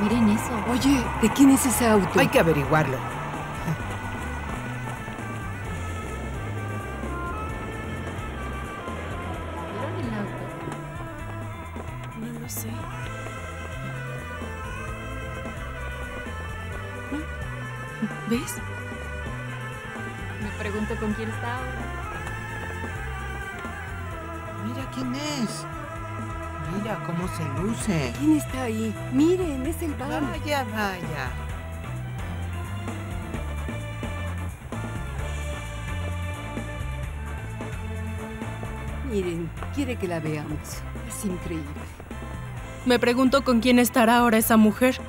Miren eso. Oye, ¿de quién es ese auto? Hay que averiguarlo. ¿Vieron el auto? No lo sé. ¿Ves? Me pregunto con quién está ahora. Mira quién es. Mira cómo se luce. ¿Quién está ahí? Miren, es el van. Vaya, vaya. Miren, quiere que la veamos. Es increíble. Me pregunto con quién estará ahora esa mujer.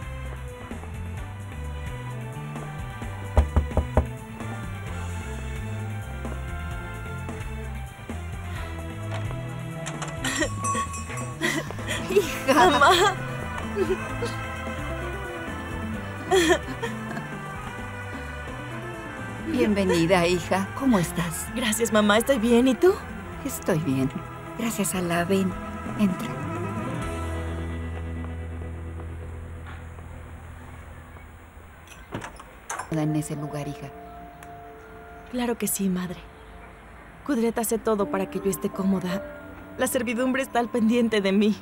Bienvenida, hija. ¿Cómo estás? Gracias, mamá. ¿Estoy bien? ¿Y tú? Estoy bien. Gracias a la ven. Entra. En ese lugar, hija. Claro que sí, madre. Kudret hace todo para que yo esté cómoda. La servidumbre está al pendiente de mí.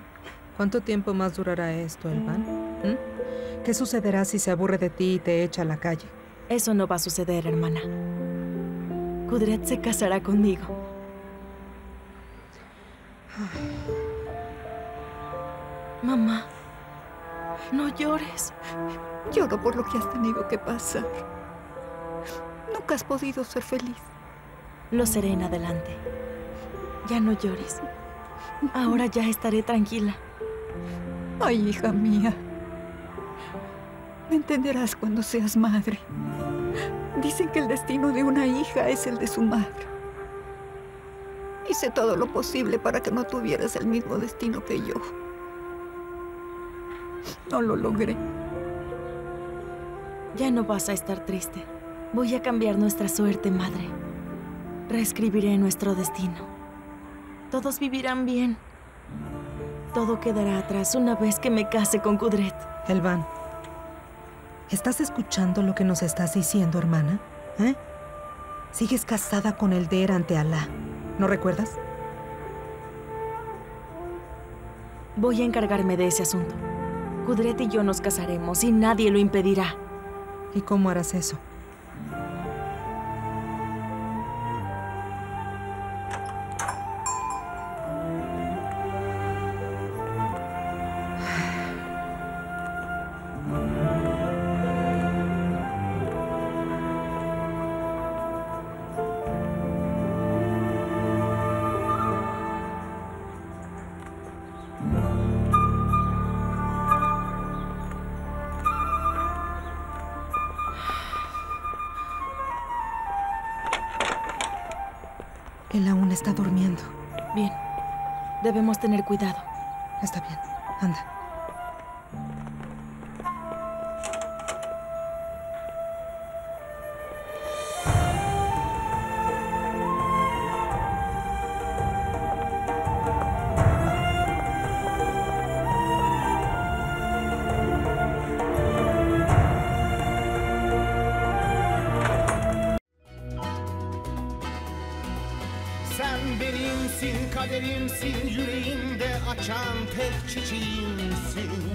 ¿Cuánto tiempo más durará esto, Elvan? ¿Qué sucederá si se aburre de ti y te echa a la calle? Eso no va a suceder, hermana. Kudret se casará conmigo. Mamá, no llores. Lloro por lo que has tenido que pasar. Nunca has podido ser feliz. Lo seré en adelante. Ya no llores. Ahora ya estaré tranquila. Ay, hija mía. Me entenderás cuando seas madre. Dicen que el destino de una hija es el de su madre. Hice todo lo posible para que no tuvieras el mismo destino que yo. No lo logré. Ya no vas a estar triste. Voy a cambiar nuestra suerte, madre. Reescribiré nuestro destino. Todos vivirán bien. Todo quedará atrás una vez que me case con Kudret. Elvan, ¿estás escuchando lo que nos estás diciendo, hermana? ¿Eh? Sigues casada con Ejder ante Alá. ¿No recuerdas? Voy a encargarme de ese asunto. Kudret y yo nos casaremos y nadie lo impedirá. ¿Y cómo harás eso? Él aún está durmiendo. Bien. Debemos tener cuidado. Está bien. Anda. Sen benimsin, kaderimsin, yüreğimde açan tek çiçeğimsin.